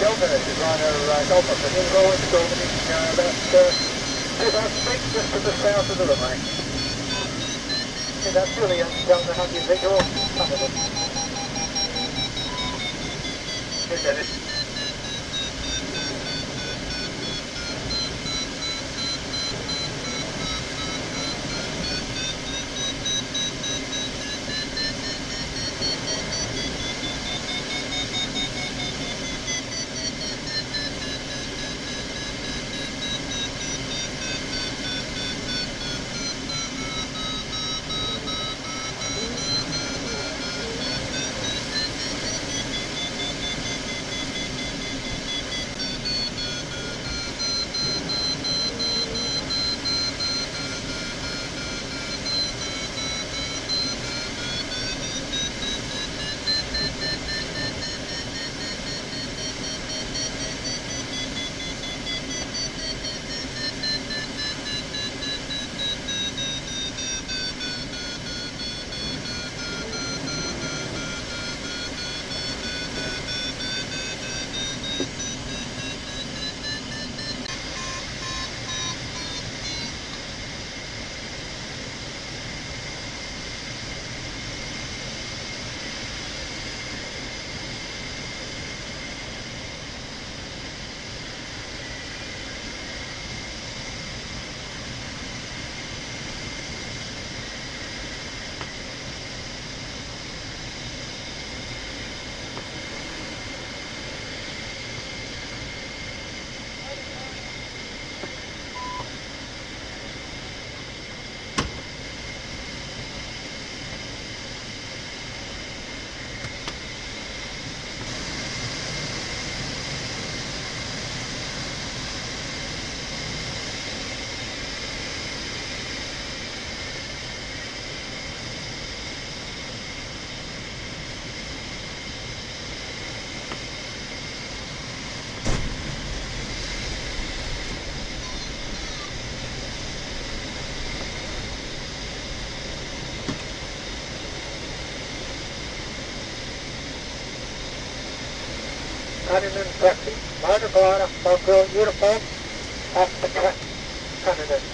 Delta is on our Delta for Ingo into Golden, about 6 just to the south of the runway. See, that's really a Delta handy visual, none of them. Good, Dennis. Canada, taxi, motor glider, mobile uniform, off the track, Canada.